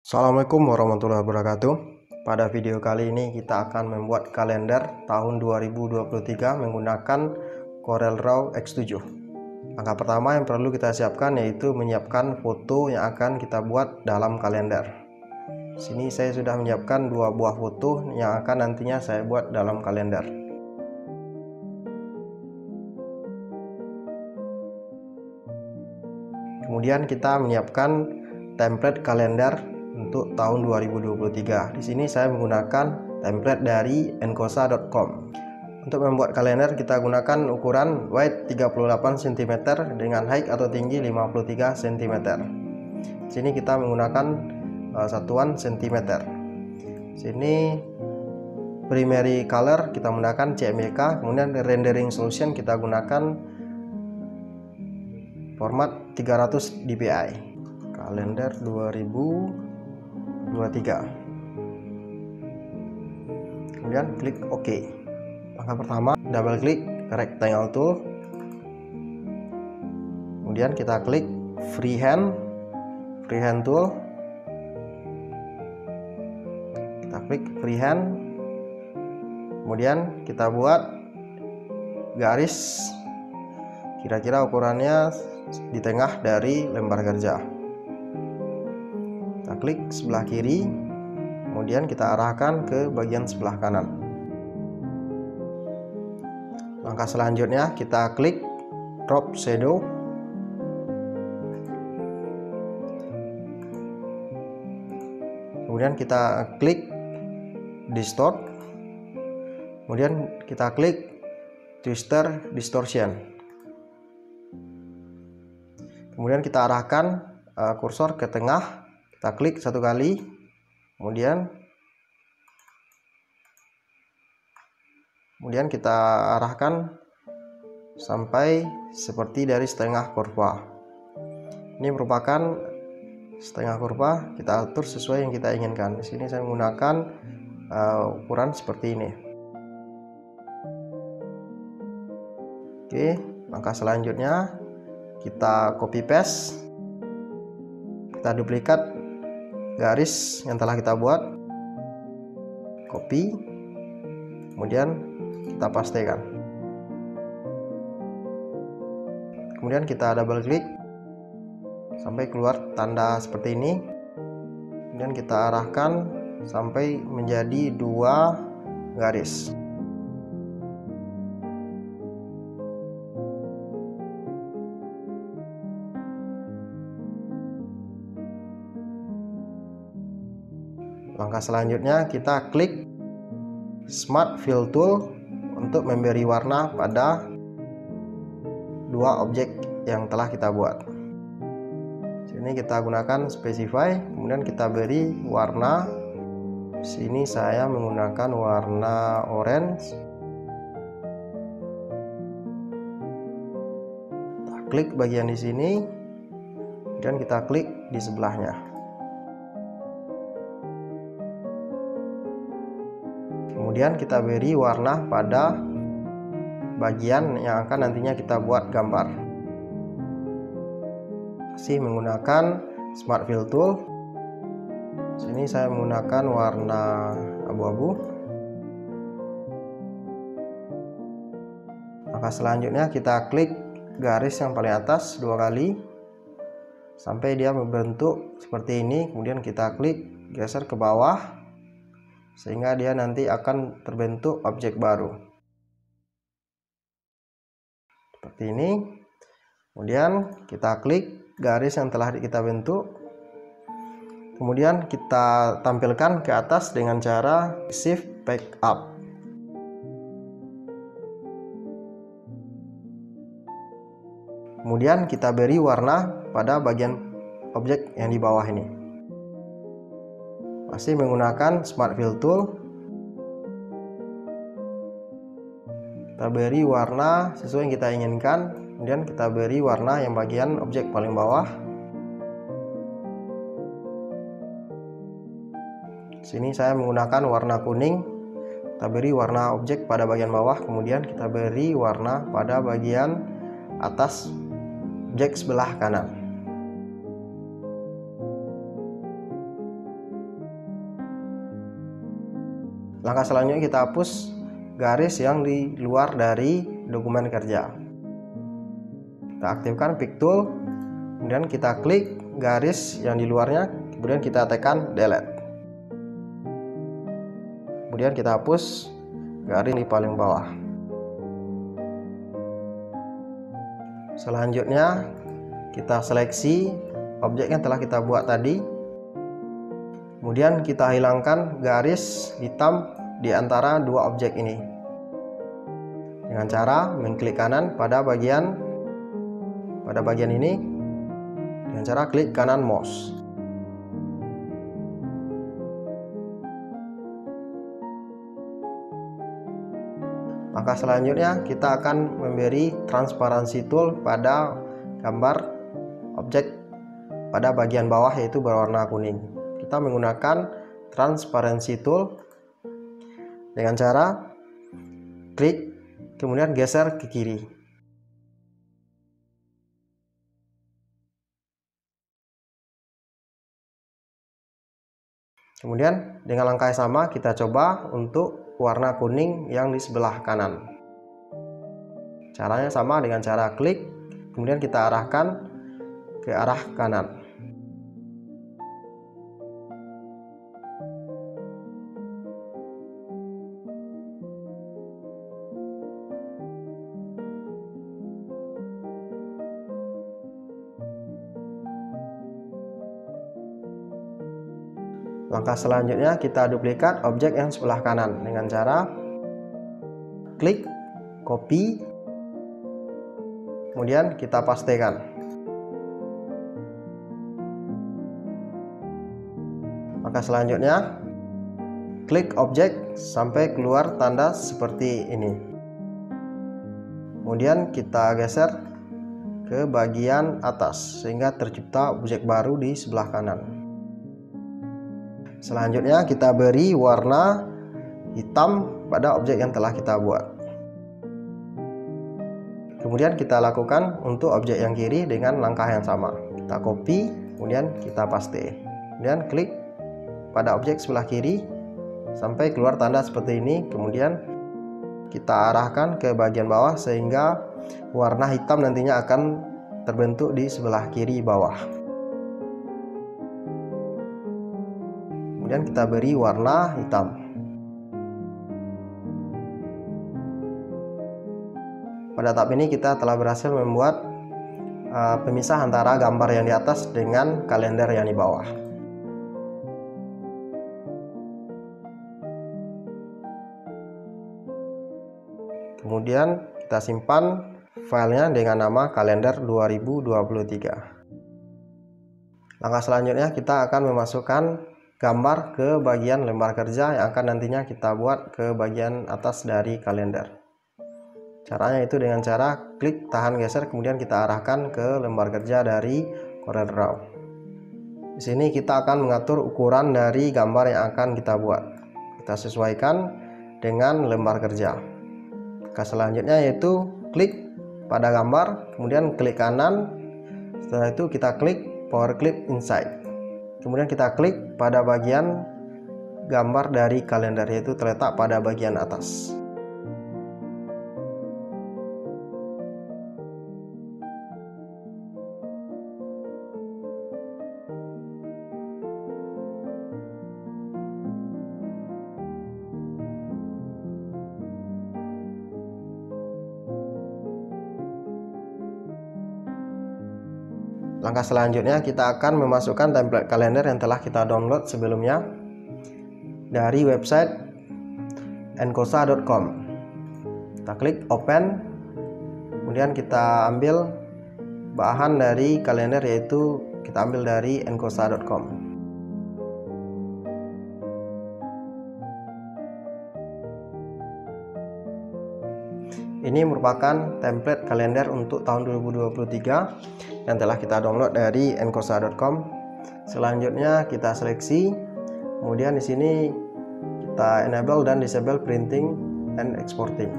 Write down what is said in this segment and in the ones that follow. Assalamualaikum warahmatullahi wabarakatuh. Pada video kali ini kita akan membuat kalender tahun 2023 menggunakan CorelDRAW X7. Langkah pertama yang perlu kita siapkan yaitu menyiapkan foto yang akan kita buat dalam kalender. Sini saya sudah menyiapkan 2 buah foto yang akan nantinya saya buat dalam kalender. Kemudian kita menyiapkan template kalender untuk tahun 2023. Di sini saya menggunakan template dari Enkosa.com. Untuk membuat kalender kita gunakan ukuran wide 38 cm dengan height atau tinggi 53 cm. Di sini kita menggunakan satuan cm. Di sini primary color kita menggunakan CMYK, kemudian rendering solution kita gunakan format 300 DPI. Kalender 2023. Kemudian klik OK. Langkah pertama, double klik Rectangle Tool. Kemudian kita klik Freehand Tool. Kita klik Freehand. Kemudian kita buat garis kira-kira ukurannya di tengah dari lembar kerja. Kita klik sebelah kiri, kemudian kita arahkan ke bagian sebelah kanan. Langkah selanjutnya kita klik drop shadow. Kemudian kita klik distort. Kemudian kita klik twister distortion. Kemudian kita arahkan kursor ke tengah. Kita klik 1 kali, kemudian kita arahkan sampai seperti dari setengah kurva. Ini merupakan setengah kurva, kita atur sesuai yang kita inginkan. Di sini saya menggunakan ukuran seperti ini. Oke, langkah selanjutnya kita copy paste, kita duplikat garis yang telah kita buat, copy, kemudian kita pastekan. Kemudian kita double klik sampai keluar tanda seperti ini. Kemudian kita arahkan sampai menjadi 2 garis. Langkah selanjutnya kita klik Smart Fill Tool untuk memberi warna pada 2 objek yang telah kita buat. Sini kita gunakan specify, kemudian kita beri warna. Sini saya menggunakan warna orange. Kita klik bagian di sini, dan kita klik di sebelahnya. Kemudian kita beri warna pada bagian yang akan nantinya kita buat gambar. Masih menggunakan Smart Fill Tool. Sini saya menggunakan warna abu-abu. Maka selanjutnya kita klik garis yang paling atas 2 kali sampai dia membentuk seperti ini. Kemudian kita klik geser ke bawah, sehingga dia nanti akan terbentuk objek baru seperti ini. Kemudian kita klik garis yang telah kita bentuk, kemudian kita tampilkan ke atas dengan cara shift back up. Kemudian kita beri warna pada bagian objek yang di bawah ini. Masih menggunakan Smart Fill Tool, kita beri warna sesuai yang kita inginkan, kemudian kita beri warna yang bagian objek paling bawah. Sini saya menggunakan warna kuning, kita beri warna objek pada bagian bawah, kemudian kita beri warna pada bagian atas objek sebelah kanan. Langkah selanjutnya kita hapus garis yang di luar dari dokumen kerja. Kita aktifkan Pick Tool, kemudian kita klik garis yang di luarnya, kemudian kita tekan delete. Kemudian kita hapus garis di paling bawah. Selanjutnya kita seleksi objek yang telah kita buat tadi. Kemudian kita hilangkan garis hitam di antara dua objek ini dengan cara mengklik kanan pada bagian ini dengan cara klik kanan mouse. Maka selanjutnya kita akan memberi transparansi tool pada gambar objek pada bagian bawah yaitu berwarna kuning. Kita menggunakan transparansi tool dengan cara klik kemudian geser ke kiri. Kemudian dengan langkah yang sama kita coba untuk warna kuning yang di sebelah kanan. Caranya sama dengan cara klik, kemudian kita arahkan ke arah kanan. Langkah selanjutnya kita duplikat objek yang sebelah kanan dengan cara klik, copy, kemudian kita pastekan. Maka selanjutnya klik objek sampai keluar tanda seperti ini. Kemudian kita geser ke bagian atas sehingga tercipta objek baru di sebelah kanan. Selanjutnya kita beri warna hitam pada objek yang telah kita buat. Kemudian kita lakukan untuk objek yang kiri dengan langkah yang sama. Kita copy, kemudian kita paste. Kemudian klik pada objek sebelah kiri sampai keluar tanda seperti ini. Kemudian kita arahkan ke bagian bawah sehingga warna hitam nantinya akan terbentuk di sebelah kiri bawah. Dan kita beri warna hitam pada tahap ini. Kita telah berhasil membuat pemisah antara gambar yang di atas dengan kalender yang di bawah. Kemudian kita simpan filenya dengan nama kalender 2023. Langkah selanjutnya kita akan memasukkan gambar ke bagian lembar kerja yang akan nantinya kita buat ke bagian atas dari kalender. Caranya itu dengan cara klik, tahan, geser, kemudian kita arahkan ke lembar kerja dari CorelDRAW. Di sini kita akan mengatur ukuran dari gambar yang akan kita buat. Kita sesuaikan dengan lembar kerja. Langkah selanjutnya yaitu klik pada gambar, kemudian klik kanan. Setelah itu kita klik power clip inside. Kemudian kita klik pada bagian gambar dari kalender yaitu terletak pada bagian atas. Langkah selanjutnya kita akan memasukkan template kalender yang telah kita download sebelumnya dari website Enkosa.com. Kita klik open, kemudian kita ambil bahan dari kalender yaitu kita ambil dari Enkosa.com. Ini merupakan template kalender untuk tahun 2023 yang telah kita download dari Enkosa.com. Selanjutnya kita seleksi, kemudian di sini kita enable dan disable printing and exporting.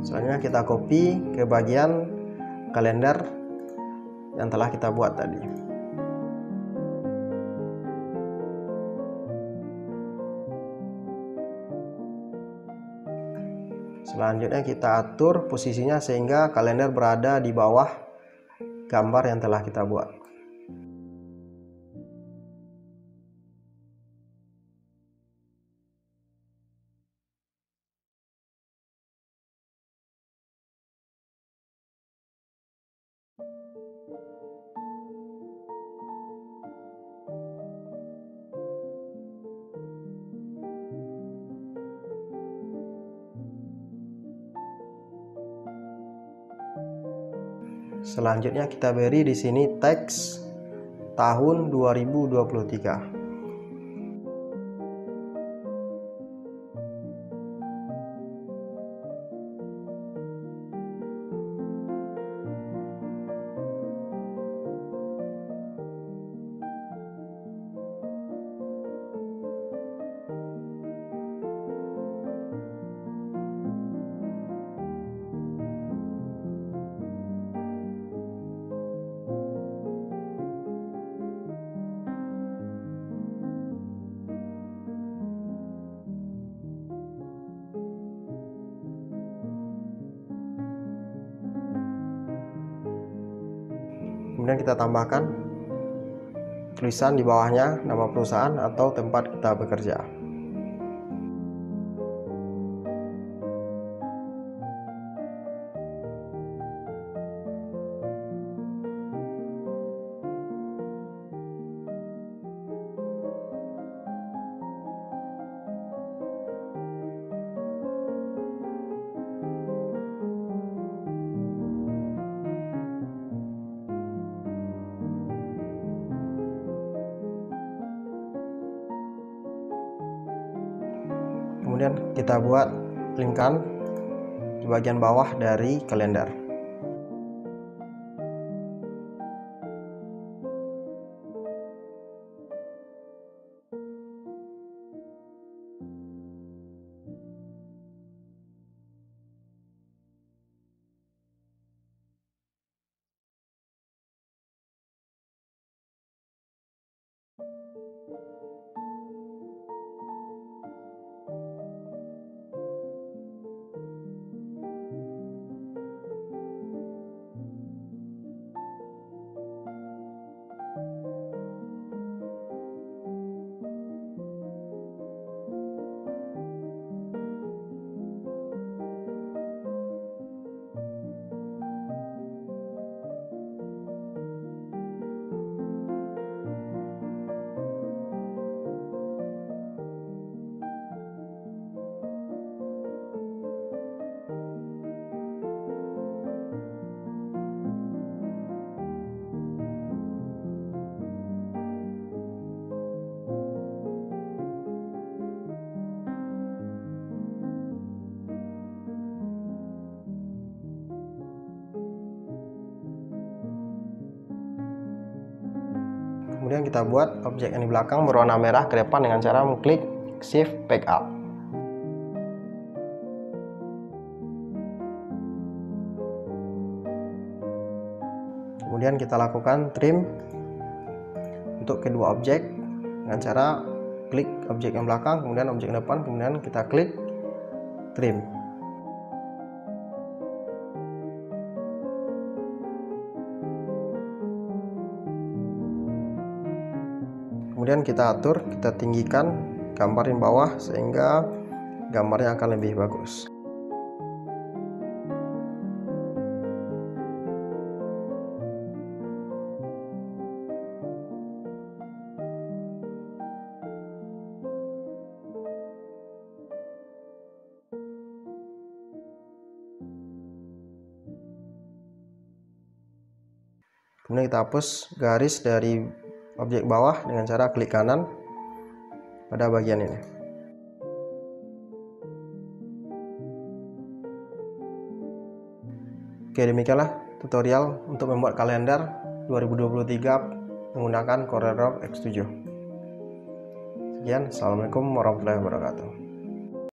Selanjutnya kita copy ke bagian kalender yang telah kita buat tadi. Selanjutnya kita atur posisinya sehingga kalender berada di bawah gambar yang telah kita buat. Selanjutnya kita beri di sini teks tahun 2023. Kemudian kita tambahkan tulisan di bawahnya, nama perusahaan atau tempat kita bekerja. Kemudian kita buat lingkaran di bagian bawah dari kalender. Kemudian kita buat objek yang di belakang berwarna merah ke depan dengan cara mengklik Shift Back Up. Kemudian kita lakukan trim untuk kedua objek dengan cara klik objek yang belakang, kemudian objek yang depan, kemudian kita klik trim. Kemudian kita atur, kita tinggikan gambar yang bawah sehingga gambarnya akan lebih bagus. Kemudian kita hapus garis dari objek bawah dengan cara klik kanan pada bagian ini. Oke, demikianlah tutorial untuk membuat kalender 2023 menggunakan CorelDRAW X7. Sekian, assalamualaikum warahmatullahi wabarakatuh.